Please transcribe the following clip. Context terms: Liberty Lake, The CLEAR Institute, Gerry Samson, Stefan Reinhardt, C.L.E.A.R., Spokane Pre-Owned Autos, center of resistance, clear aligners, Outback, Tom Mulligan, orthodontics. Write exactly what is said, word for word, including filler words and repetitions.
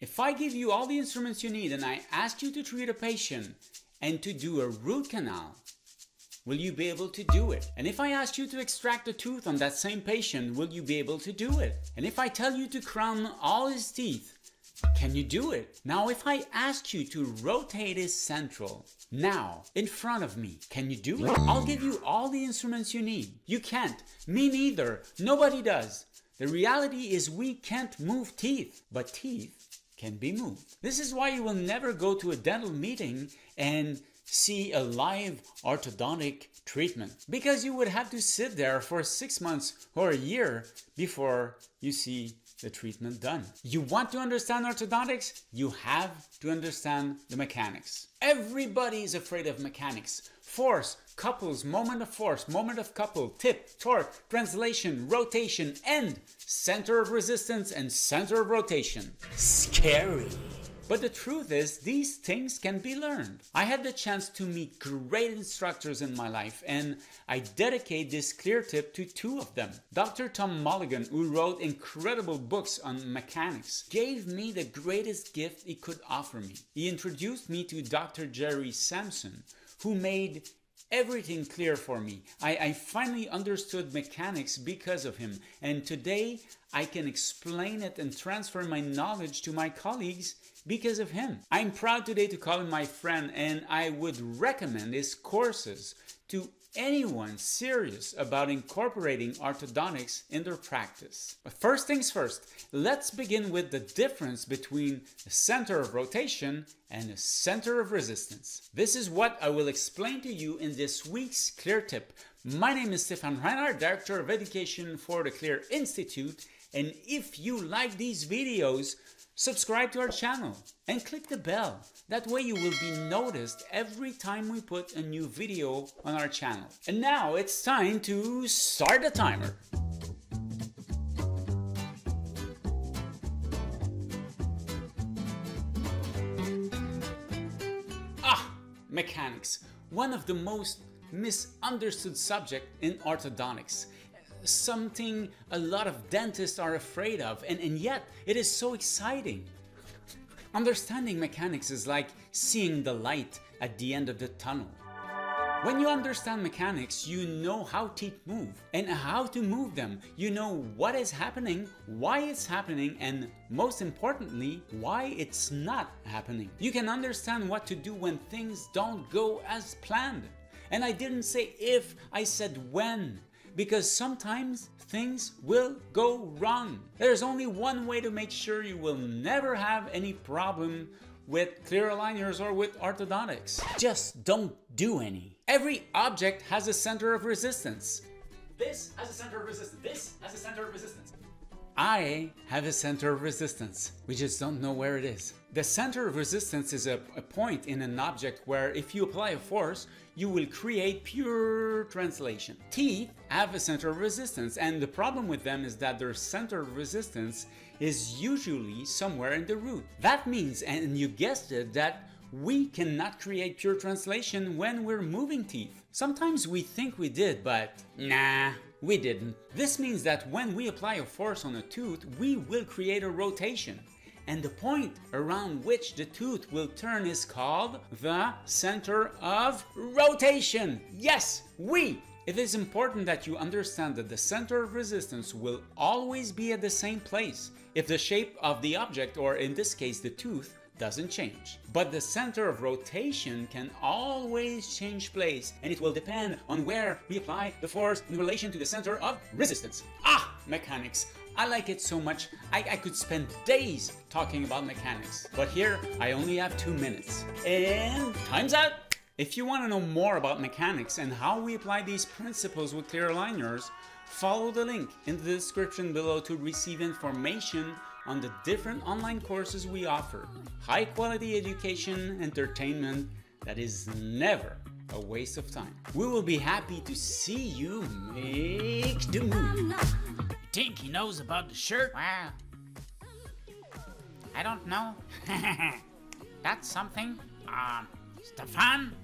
If I give you all the instruments you need and I ask you to treat a patient and to do a root canal, will you be able to do it? And if I ask you to extract a tooth on that same patient, will you be able to do it? And if I tell you to crown all his teeth, can you do it? Now, if I ask you to rotate his central, now, in front of me, can you do it? I'll give you all the instruments you need. You can't. Me neither. Nobody does. The reality is we can't move teeth, but teeth can be moved. This is why you will never go to a dental meeting and see a live orthodontic treatment, because you would have to sit there for six months or a year before you see the treatment done. You want to understand orthodontics? You have to understand the mechanics. Everybody is afraid of mechanics. Force, couples, moment of force, moment of couple, tip, torque, translation, rotation, end, center of resistance and center of rotation. Scary. But the truth is, these things can be learned. I had the chance to meet great instructors in my life, and I dedicate this CLEAR tip to two of them. Doctor Tom Mulligan, who wrote incredible books on mechanics, gave me the greatest gift he could offer me. He introduced me to Doctor Gerry Samson, who made everything clear for me. I, I finally understood mechanics because of him, and today I can explain it and transfer my knowledge to my colleagues because of him. I'm proud today to call him my friend, and I would recommend his courses to anyone serious about incorporating orthodontics in their practice. But first things first, let's begin with the difference between a center of rotation and a center of resistance. This is what I will explain to you in this week's CLEAR tip. My name is Stefan Reinhardt, Director of Education for the CLEAR Institute, and if you like these videos, subscribe to our channel and click the bell. That way you will be noticed every time we put a new video on our channel. And now it's time to start the timer. Ah, mechanics. One of the most misunderstood subjects in orthodontics. Something a lot of dentists are afraid of, and, and yet it is so exciting. Understanding mechanics is like seeing the light at the end of the tunnel. When you understand mechanics, you know how teeth move and how to move them. You know what is happening, why it's happening, and most importantly, why it's not happening. You can understand what to do when things don't go as planned. And I didn't say if, I said when. Because sometimes things will go wrong. There's only one way to make sure you will never have any problem with clear aligners or with orthodontics. Just don't do any. Every object has a center of resistance. This has a center of resistance. This has a center of resistance. I have a center of resistance. We just don't know where it is. The center of resistance is a, a point in an object where if you apply a force, you will create pure translation. Teeth have a center of resistance, and the problem with them is that their center of resistance is usually somewhere in the root. That means, and you guessed it, that we cannot create pure translation when we're moving teeth. Sometimes we think we did, but nah, we didn't. This means that when we apply a force on a tooth, we will create a rotation. And the point around which the tooth will turn is called the center of rotation. Yes, we! It is important that you understand that the center of resistance will always be at the same place if the shape of the object, or in this case the tooth, doesn't change. But the center of rotation can always change place, and it will depend on where we apply the force in relation to the center of resistance. Ah, mechanics. I like it so much, I, I could spend days talking about mechanics. But here, I only have two minutes. And time's out! If you want to know more about mechanics and how we apply these principles with clear aligners, follow the link in the description below to receive information on the different online courses we offer. High quality education, entertainment that is never a waste of time. We will be happy to see you make the move. You think he knows about the shirt? Well, I don't know. That's something. Um, Stefan?